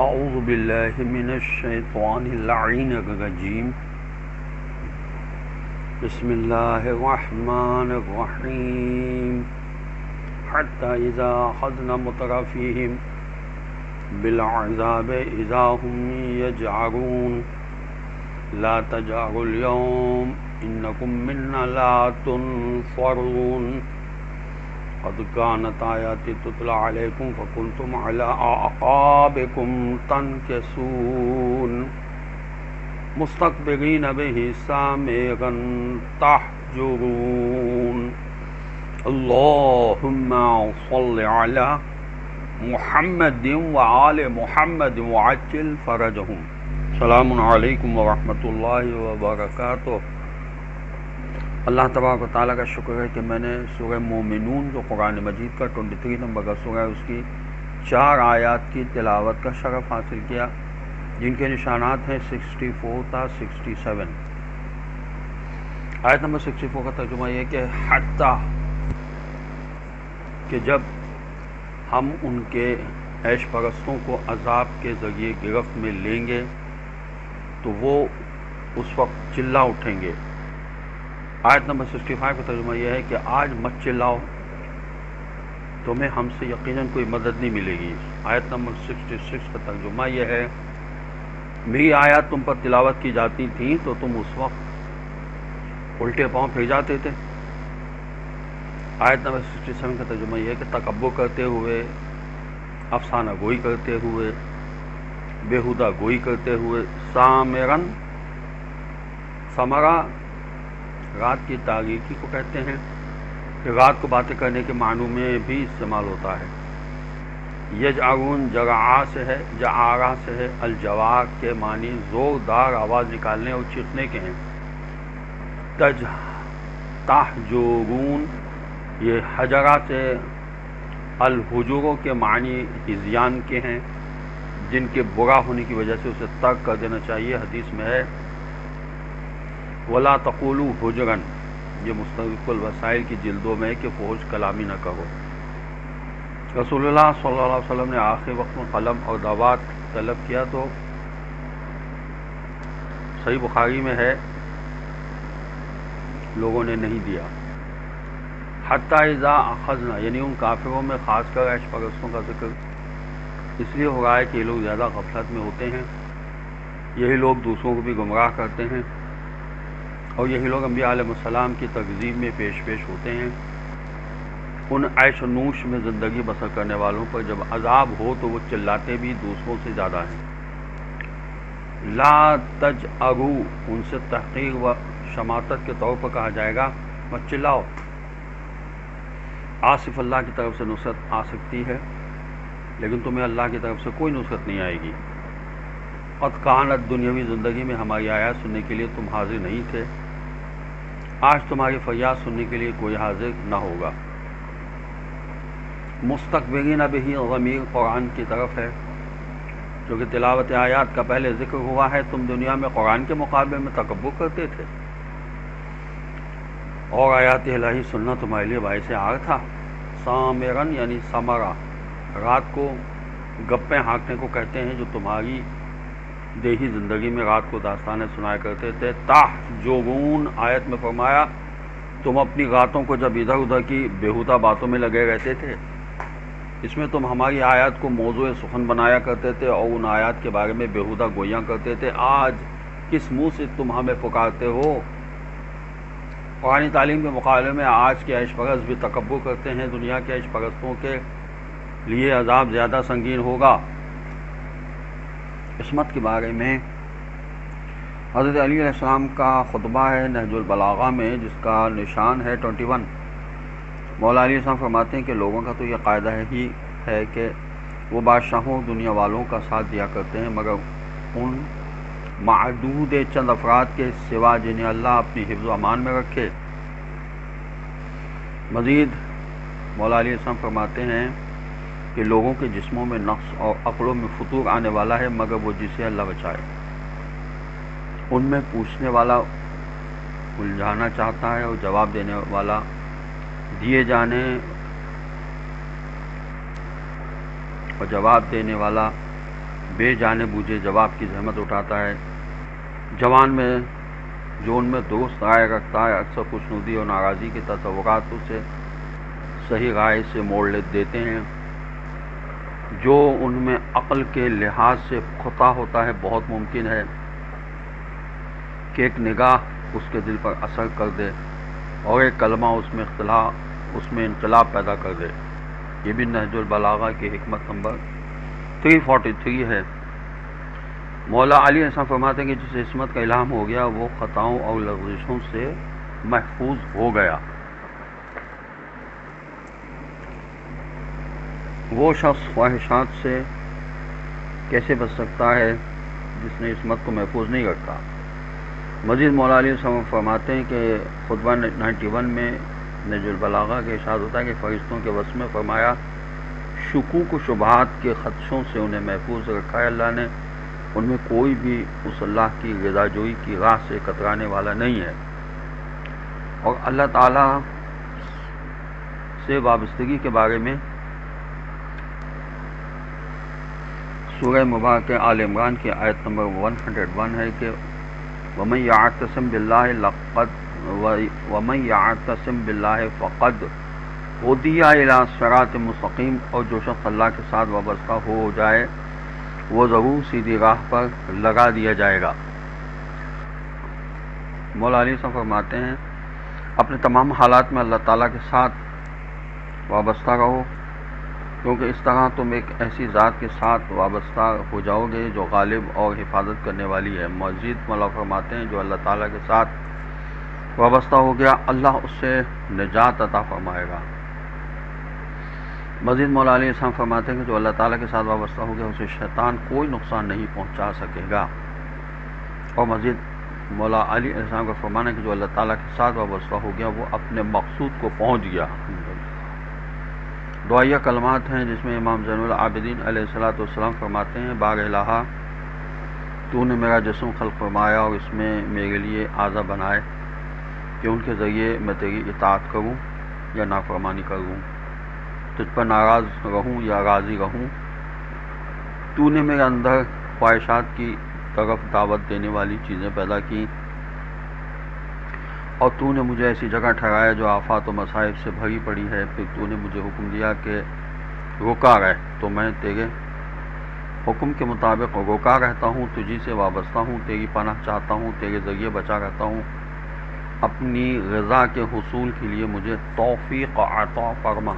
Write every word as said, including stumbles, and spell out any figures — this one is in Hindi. अऊज़ु बिल्लाहि मिनश्शैतानिर रजीम बिस्मिल्लाहिर रहमानिर रहीम हत्ता इज़ा अख़ज़ना मुतरफ़ीहिम बिलअज़ाबि इज़ा हुम यजअरून ला तजअरू अल-यौम इन्नकुम मिन्ना ला तुनसरून क़द कानत आयाती तुतला अलैकुम फ़कुन्तुम अला अअक़ाबिकुम तनकिसून मुस्तकबिरीन बिही सामिरन तहजुरून अल्लाहुम्मा सल्लि अला मुहम्मदिन व आले मुहम्मदिन व अज्जिल फ़रजहुम। सलामुन अलैकुम व रहमतुल्लाहि व बरकातुहू। अल्लाह तबारक व तआला का शुक्र है कि मैंने सूरह मोमिनून जो कुरान मजीद का ट्वेंटी थ्री नंबर का सूरह है उसकी चार आयात की तिलावत का शरफ़ हासिल किया, जिनके निशानात हैं सिक्सटी फोर था सिक्सटी सेवन। आयत नंबर सिक्सटी फोर का तर्जुमा यह कि हत्ता कि जब हम उनके ऐश परस्तों को अजाब के ज़रिए गिरफ्त में लेंगे तो वो उस वक्त चिल्ला उठेंगे। आयत नंबर सिक्सटी फाइव का तर्जुमा यह है कि आज मत चिल्लाओ, तुम्हें हमसे यकीनन कोई मदद नहीं मिलेगी। आयत नंबर सिक्सटी सिक्स का तर्जुमा यह है मेरी आयत तुम पर तिलावत की जाती थी तो तुम उस वक्त उल्टे पाँव फिर जाते थे। आयत नंबर सिक्सटी सेवन का तर्जुमा यह है कि तकब्बुर करते हुए, अफसाना गोई करते हुए, बेहुदा गोई करते हुए, सामरन समरा रात की तारीकी को कहते हैं कि रात को बातें करने के मानू में भी इस्तेमाल होता है। यजअरून जरआ से है, जआरा से है, अलजवार के मानी ज़ोरदार आवाज़ निकालने और चीखने के हैं। तज तहजरून ये हजरा से अलहुजूरों के मानी इज़्यान के हैं, जिनके बुरा होने की वजह से उसे तर्क कर देना चाहिए। हदीस में है वला तक़ूलू हुजरन, ये मुस्तक़बिल वसाइल की जिल्दों में कि फ़ोहश कलामी न करो। रसूलुल्लाह सल्लल्लाहु अलैहि वसल्लम ने आखिरी वक्त में कलम और दवात तलब किया तो सही बुखारी में है लोगों ने नहीं दिया। हत्ता इज़ा अख़ज़ना यानी उन काफिरों में ख़ासकर ऐश परस्तों का जिक्र इसलिए हो रहा है कि ये लोग ज़्यादा गफलत में होते हैं, यही लोग दूसरों को भी गुमराह करते हैं और यही लोग अंबिया अलैहिस्सलाम की तकज़ीब में पेश पेश होते हैं। उन ऐश नूश में ज़िंदगी बसर करने वालों पर जब अजाब हो तो वो चिल्लाते भी दूसरों से ज़्यादा हैं। ला तजअरू उनसे तहक़ीर व शमातत के तौर पर कहा जाएगा मत चिल्लाओ। आसिफ़ अल्लाह की तरफ से नुसरत आ सकती है लेकिन तुम्हें अल्लाह की तरफ से कोई नुसरत नहीं आएगी। क़द कानत दुनियावी ज़िंदगी में हमारी आयत सुनने के लिए तुम हाजिर नहीं थे, आज तुम्हारी फरियाद सुनने के लिए कोई हाजिर न होगा। मुस्तकबिरीन बिही ज़मीर कुरान की तरफ है, जो कि तिलावत आयात का पहले ज़िक्र हुआ है। तुम दुनिया में कुरान के मुकाबले में तकब्बुर करते थे और आयात इलाही सुनना तुम्हारे लिए बायस आग था। सामरन यानी समरा रात को गप्पे हाँकने को कहते हैं, जो तुम्हारी देही ज़िंदगी में रात को दास्तानें सुनाया करते थे। तहजुरून आयत में फरमाया तुम अपनी रातों को जब इधर उधर की बेहुदा बातों में लगे रहते थे, इसमें तुम हमारी आयत को मौज़ू सुखन बनाया करते थे और उन आयत के बारे में बेहुदा गोयां करते थे। आज किस मुँह से तुम हमें पुकारते हो? पुरानी तालीम के मुकाबले में आज के ऐश परस्त भी तकब्बुर करते हैं। दुनिया के ऐश परस्तों के लिए अजाब ज़्यादा संगीन होगा। किस्मत के बारे में हज़रत अली अलैहिस्सलाम का खुतबा है नहजुल बलागा में, जिसका निशान है इक्कीस। मौला अली अलैहिस्सलाम फरमाते हैं कि लोगों का तो यह कायदा है ही है कि वो बादशाहों दुनिया वालों का साथ दिया करते हैं, मगर उन मादूद चंद अफराद के सिवा जिन्हें अल्लाह अपनी हिफ्ज़ अमान में रखे। मज़ीद मौला अली अलैहिस्सलाम फरमाते हैं कि लोगों के जिस्मों में नक्स और अक़लों में फतूर आने वाला है, मगर वो जिसे अल्लाह बचाए। उनमें पूछने वाला उलझाना चाहता है और जवाब देने वाला दिए जाने और जवाब देने वाला बेजाने बूझे जवाब की जहमत उठाता है। जवान में जोन में दोस्त आए रखता है, अक्सर खुशनुदी और नाराज़ी के तसव्वुरात उसे सही राय से मोड़ ले देते हैं। जो उनमें अक्ल के लिहाज से पुख्ता होता है, बहुत मुमकिन है कि एक निगाह उसके दिल पर असर कर दे और एक कलमा उसमें इख्तिलाफ उसमें इनकलाब पैदा कर दे। ये भी नहजुल बलागा की हिकमत नंबर तीन सौ तैंतालीस है। मौला अली ऐसा फरमाते हैं कि जिस इसमत का इल्हाम हो गया वो ख़ताओं और लग़ज़िशों से महफूज हो गया। वो शख्स ख्वाहिशात से कैसे बच सकता है जिसने इसमत को महफूज नहीं रखा। मजीद मौला अली फरमाते हैं कि खुतबा इक्यानवे में नहजुल बलागा के इरशाद होता है कि फ़रिश्तों के वस में फरमाया, शुकूक व शुबहात के ख़दशों से उन्हें महफूज रखा है। अल्लाह ने उनमें कोई भी उस अल्लाह की रज़ाजोई की राह से कतराने वाला नहीं है। और अल्लाह ताला से वाबस्तगी के बारे में सूरह मुबारक आल इमरान की आयत नंबर एक सौ एक है कि वमन यअतसम बिल्लाहि लक़द वमन यअतसम बिल्लाहि फ़क़द हुदिया इला सिरातिम मुस्तक़ीम। और जो शख्स अल्लाह के साथ वाबस्ता हो जाए वो ज़रूर सीधी राह पर लगा दिया जाएगा। मौला अली साहब फरमाते हैं, अपने तमाम हालात में अल्लाह ताला के साथ वाबस्ता रहो, क्योंकि इस तरह तुम एक ऐसी ज़ात के साथ वाबस्ता हो जाओगे जो गालिब और हिफाजत करने वाली है। मजीद मौला फरमाते हैं, जो अल्लाह ताला के साथ वाबस्ता हो गया अल्लाह उससे निजात अता फरमाएगा। मजीद मौला अली साहब फरमाते हैं कि जो अल्लाह ताला के साथ वाबस्ता हो गया उसे शैतान कोई नुकसान नहीं पहुंचा सकेगा। और मजीद मौला अली साहब का फरमाना है कि जो अल्लाह ताला के साथ वाबस्ता हो गया वो अपने मकसूद को पहुंच गया। दुआया कलमात हैं जिसमें इमाम ज़ैनुल आबिदीन अलैहिस्सलातु वस्सलाम फरमाते हैं, बाग़ इलाहा तूने मेरा जिस्म खल्क़ फरमाया और इसमें मेरे लिए आज़ा बनाए कि उनके ज़रिए मैं तेरी इताअत करूँ या नाफरमानी करूँ, तुझ पर नाराज़ रहूँ या राज़ी रहूँ। तूने मेरे अंदर ख्वाहिशात की तरफ दावत देने वाली चीज़ें पैदा की और तूने मुझे ऐसी जगह ठहराया जो आफात और मसाइब से भरी पड़ी है। फिर तूने मुझे हुक्म दिया कि रोका रह, तो मैं तेरे हुक्म के मुताबिक रोका रहता हूँ, तुझी से वाबस्ता हूँ, तेरी पनाह चाहता हूँ, तेरे ज़रिए बचा रहता हूँ। अपनी रज़ा के हुसूल के लिए मुझे तौफ़ीक़ अता फरमा।